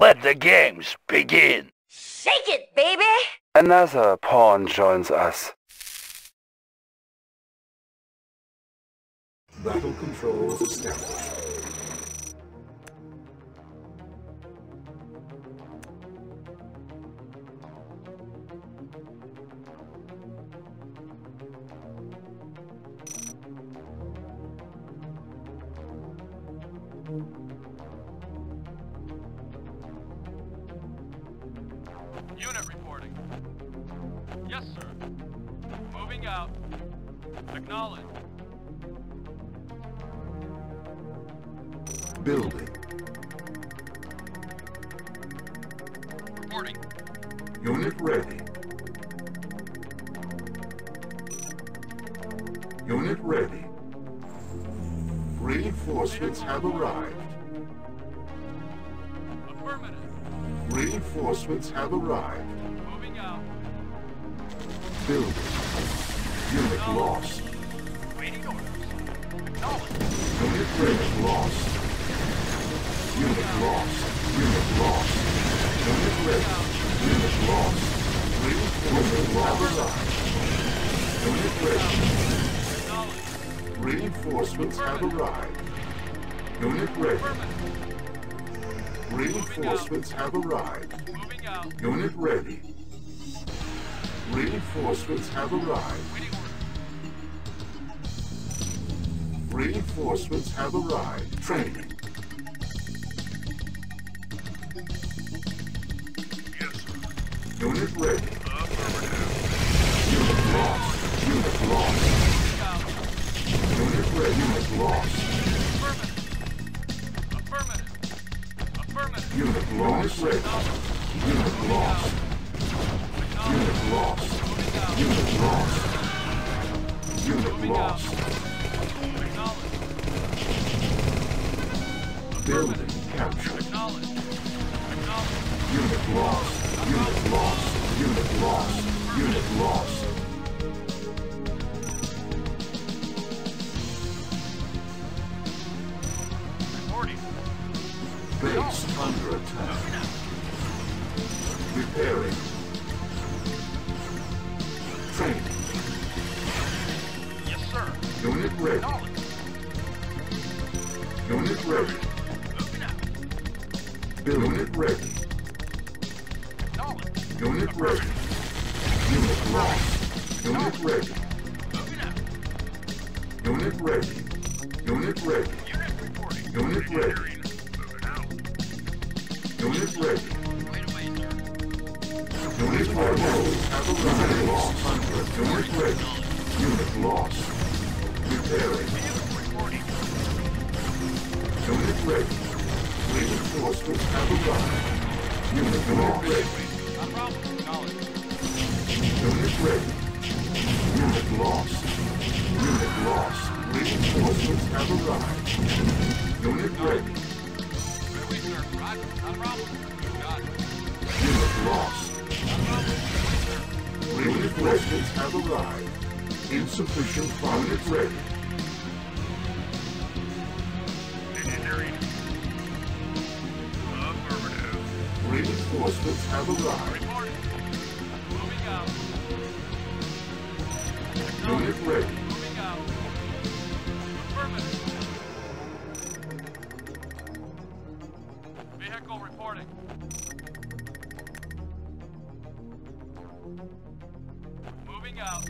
Let the games begin! Shake it, baby! Another pawn joins us. Battle controls established. Unit reporting. Yes, sir. Moving out. Acknowledge. Building. Reporting. Unit ready. Unit ready. Reinforcements have arrived. Affirmative. Reinforcements have arrived. Moving out. Building. Unit lost. Waiting orders. Acknowledge. Unit ready. Lost. Unit lost. Unit lost. Unit ready. Unit lost. Reinforcements have arrived. Unit ready. Reinforcements have arrived. Unit ready. Reinforcements have arrived. Unit ready. Reinforcements have arrived. Reinforcements have arrived. Training. Unit ready. Unit lost. Unit lost. Unit ready. Unit lost. Affirmative. Affirmative. Affirmative. Unit lost. Unit ready. Unit lost. Unit lost. Unit lost. Unit lost. Building captured. Unit lost. Unit lost. Unit lost. Unit lost. Reporting. Base under attack. Repairing. Training. Yes, sir. Unit ready. Unit ready. Unit ready. Unit ready. Unit lost. Unit ready. Unit ready. Unit ready. Unit ready. Unit ready. Unit ready. Unit lost. Unit ready. Unit lost. Repairing. Unit ready. Reinforcements have arrived. Unit lost. Unit ready. Unit lost. Unit lost. Reinforcements have arrived. Unit ready. Unit lost. Reinforcements have arrived. Insufficient fund. Unit ready. Engineering. Affirmative. Reinforcements have arrived. Moving out. Unit ready. Moving out. Affirmative. Vehicle reporting. Moving out.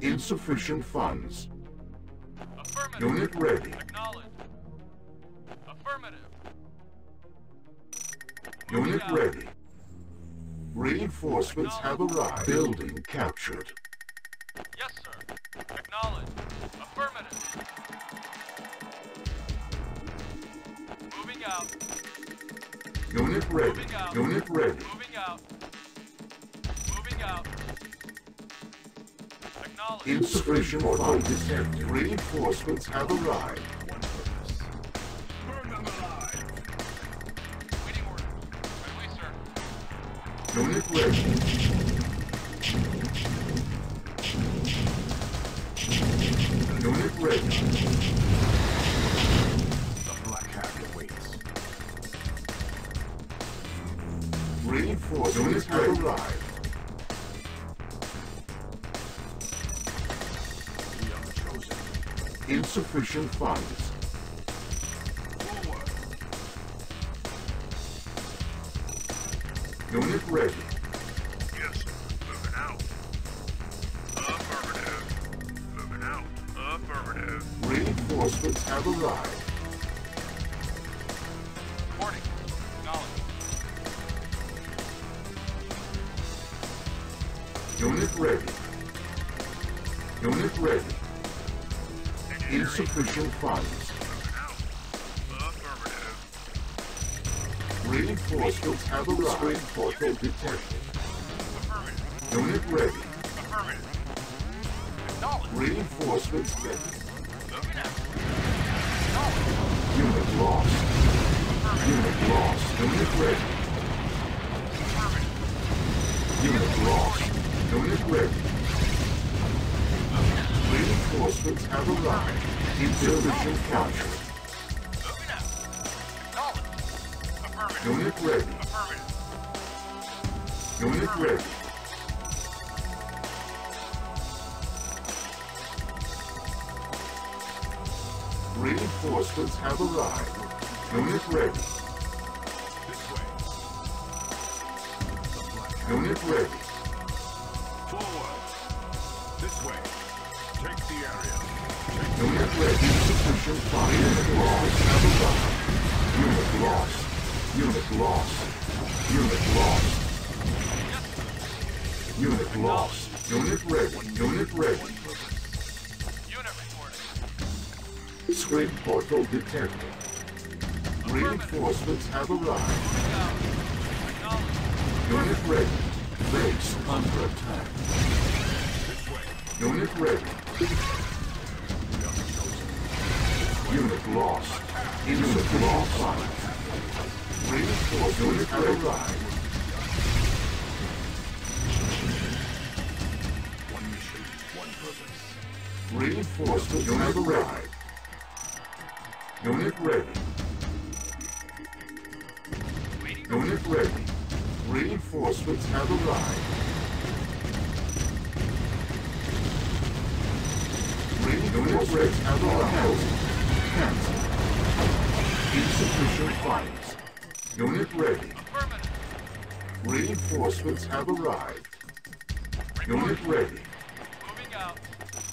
Insufficient funds. Affirmative. Unit ready. Acknowledged. Affirmative. Moving Unit out. Ready. Reinforcements have arrived. Building captured. Yes, sir. Acknowledged. Affirmative. Moving out. Unit ready. Moving out. Unit ready. Moving out. Moving out. Acknowledged. Insufficient order detected. Reinforcements have arrived. Burn them alive. Waiting orders. Right away, sir. Unit ready. Unit ready. The Black Hat awaits. reinforcements will arrive. We are chosen. Insufficient funds. Forward. Unit ready. Yes, moving out. Affirmative. Moving out. Affirmative. Reinforcements have arrived. Unit ready. Unit ready. Insufficient funds. Reinforcements have arrived. Reinforcement detected. Unit ready. Reinforcements ready. Unit lost. Unit lost. Unit ready. Unit lost. Unit ready. Reinforcements have arrived. Insufficient capture. Unit ready. Unit ready. Reinforcements have arrived. Unit ready. This way. Unit ready. This way. Take the area. Take the unit ready. Insufficient fire. Unit lost. Have arrived. Unit lost. Unit lost. Unit lost. Unit lost. Unit ready. Unit ready. Unit reporting. Screen portal detected. Reinforcements have arrived. Unit ready. Base under attack. Unit ready. Unit lost. Unit lost. Reinforced. Unit arrived. One mission, one purpose. Reinforced. Unit arrived. Unit ready. Unit ready. Reinforcements have arrived. Unit ready. Have arrived. Cancel. Insufficient funds. Unit ready. Reinforcements have arrived. Unit ready. Moving out.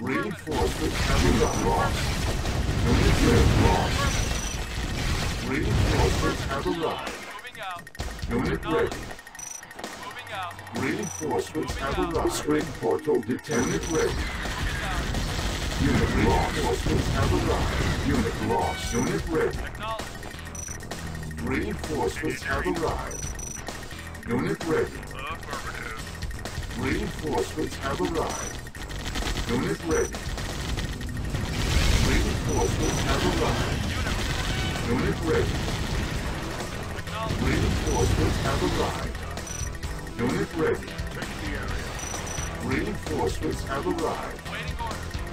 Reinforcements have arrived. Lost. Unit ready. Lost. Reinforcements have arrived. Moving out. Unit ready. Moving out. Reinforcements have arrived. Screen portal detected. Unit ready. Unit lost. Reinforcements have arrived. Unit lost. Unit ready. Reinforcements have arrived. Unit ready. Reinforcements have arrived. Unit ready. Reinforcements have arrived. Unit ready. Reinforcements have arrived. Unit ready. Reinforcements have arrived.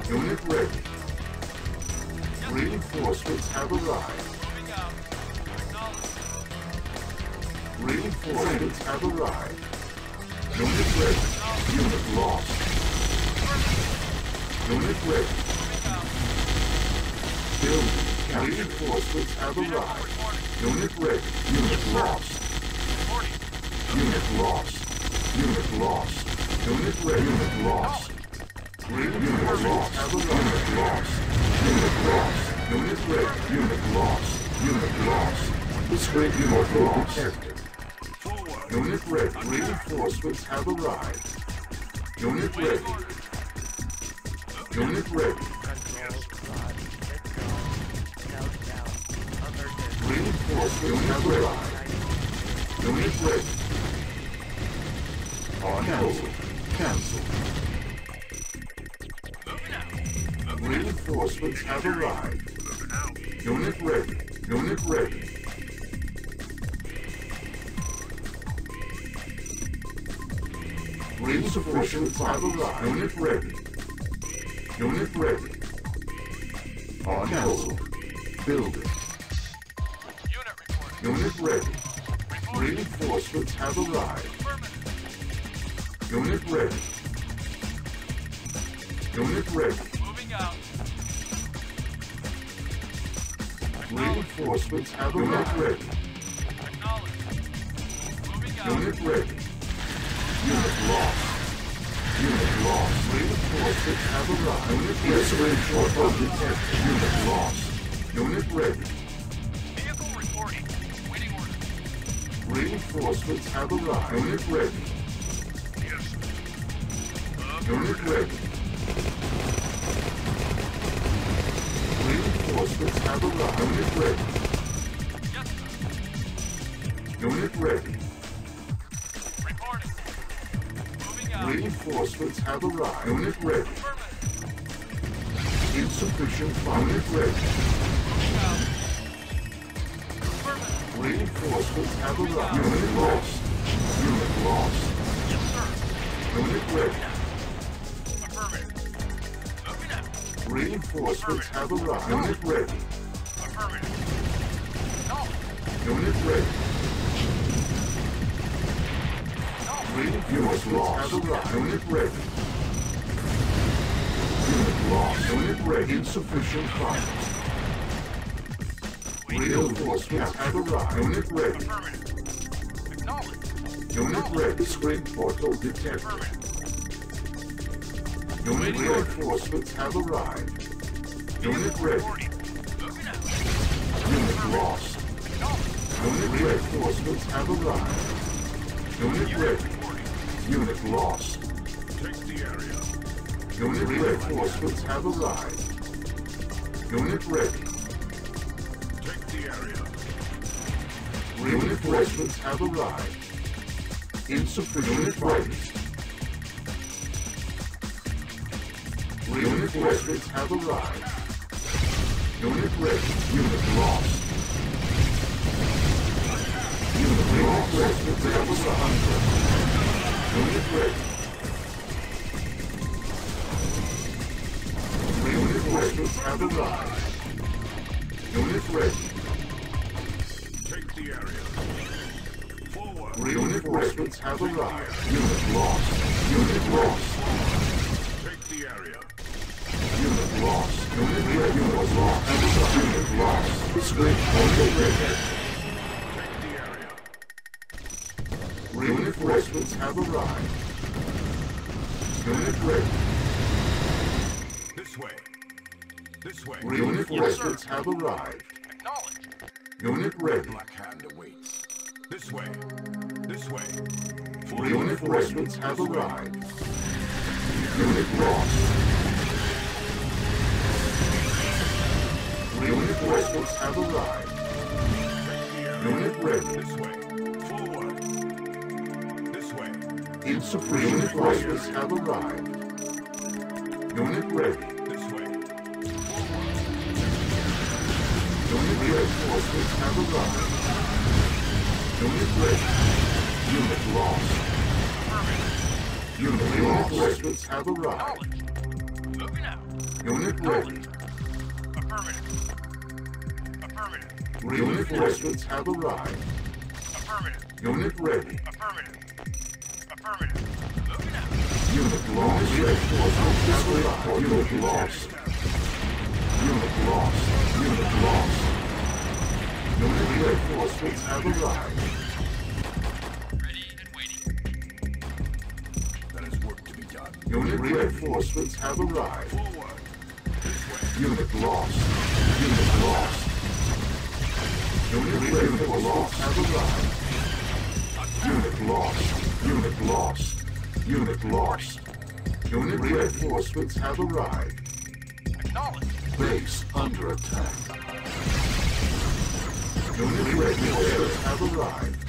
Unit ready. Reinforcements have arrived. Reinforcements have arrived. Unit ready. Unit lost. Unit ready. Building. Reinforcements have arrived. Unit ready. Unit lost. Unit lost. Unit lost. Unit ready. Unit lost. Unit lost. Unit lost. Unit lost. Unit ready. Unit lost. Unit lost. Discrete unit lost. Unit ready. Reinforcements have arrived. Unit ready. Unit ready. Reinforcements have arrived. Unit ready. On hold. Cancel. Reinforcements have arrived. Unit ready. Unit ready. Reinforcements have arrived. Unit ready. Unit ready. On hold. Building. Unit ready. Reinforcements have arrived. Unit ready. Unit ready. Moving out. Reinforcements have arrived. Unit ready. Acknowledged. Moving out. Unit ready. Unit lost. Unit lost. Reinforcements have arrived. Unit ready. Insurrection of detection. Unit lost. Unit ready. Vehicle reporting. Waiting orders. Reinforcements have arrived. Unit ready. Yes. Unit ready. Reinforcements have arrived. Unit ready. Yes, sir. Unit ready. Reporting. Moving out. Reinforcements have arrived. Unit ready. Affirmative. Insufficient funds. Unit ready. Reinforcements have arrived. Unit lost. Unit lost. Yes, sir. Unit ready. Affirmative. Moving out. Reinforcements have arrived. Unit ready. Affirmative. No. Unit ready. No. Reinforcements have arrived. Unit ready. Unit lost. Unit ready. Insufficient funds. Reinforcements have arrived. Unit ready. Acknowledged. Unit ready. Screen portal detected. Unit reinforcements have arrived. Unit ready. Unit lost. Unit reinforcements have arrived. Unit ready. Unit lost. Check the area. Unit reinforcements have arrived. Unit ready. Reinforcements have arrived. Insufficient funds. Reinforcements have arrived. Unit ready. Unit lost. Unit reinforcements have arrived. Unit ready. Reinforcements have arrived. Unit ready. Area. Forward. Reinforcements have arrived. Unit lost. Unit lost. Take the area. Unit lost. Unit ready. Unit lost. Unit lost. Screen portal ready. Take the area. Reinforcements have arrived. Unit ready. This way. This way. Reinforcements have arrived. Acknowledged. Unit ready. Black hand awaits. This way. This way. Reinforcements have arrived. Unit lost. Reinforcements have arrived. Unit ready. This way. Forward. This way. Insufficient reinforcements have arrived. Unit ready. Unit reinforcements have arrived. Unit ready. Unit lost. Unit reinforcements have arrived. Moving out. Unit ready. Affirmative. Affirmative. Reinforcements have arrived. Affirmative. Unit ready. Affirmative. Affirmative. Moving out. Unit lost. Reinforcements have arrived. Unit lost. Unit lost. Unit lost. Unit reinforcements have arrived. Ready and waiting. That is work to be done. Unit reinforcements have arrived. Forward. This way. Unit lost. Unit lost. Unit reinforcements have arrived. Unit lost. Unit lost. Unit lost. Unit reinforcements have arrived. Acknowledged. Base under attack. Unit reinforcements have arrived.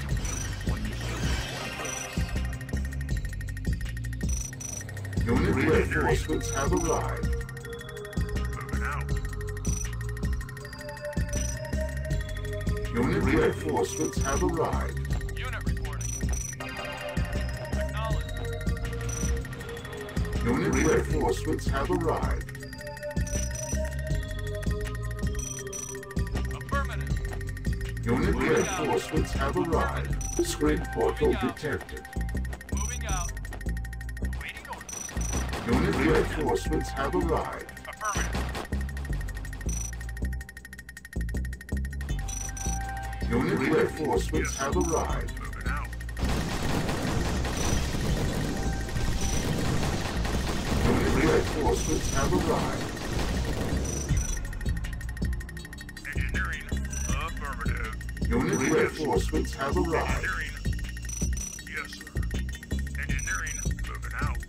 Unit reinforcements have arrived. Moving out. Unit reinforcements have arrived. Unit reporting. Acknowledged. Unit reinforcements have arrived. Unit reinforcements have arrived. Squid portal detected. Moving out. Waiting orders. Unit reinforcements have arrived. Affirmative. Unit reinforcements have arrived. Reinforcements have arrived. Engineering, affirmative. Unit reinforcements have arrived. Engineering, yes sir. Engineering, moving out.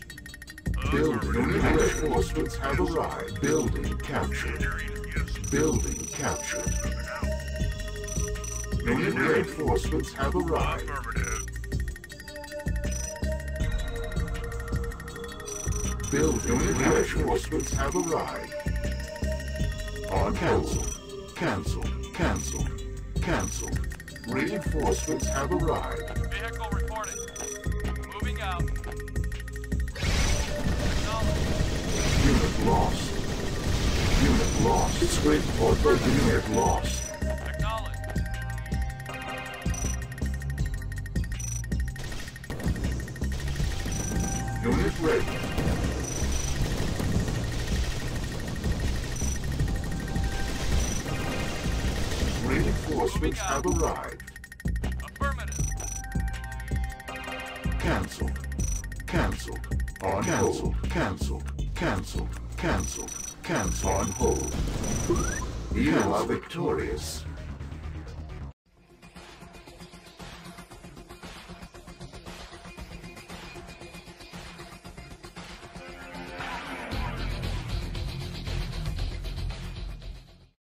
Building, unit reinforcements have arrived. Building, captured. Yes. Building, captured. Moving out. Unit reinforcements have arrived. Affirmative. Build unit reinforcements have arrived. On cancel, cancel, cancel, cancel. Reinforcements have arrived. Vehicle reported. Moving out. Unit lost. Unit lost. It's great for the unit lost. Acknowledged. Unit ready. Reinforcements have arrived. Affirmative. Cancelled. Cancelled. On hold. Cancelled. Cancelled. Cancelled. Cancelled. On hold. You are victorious.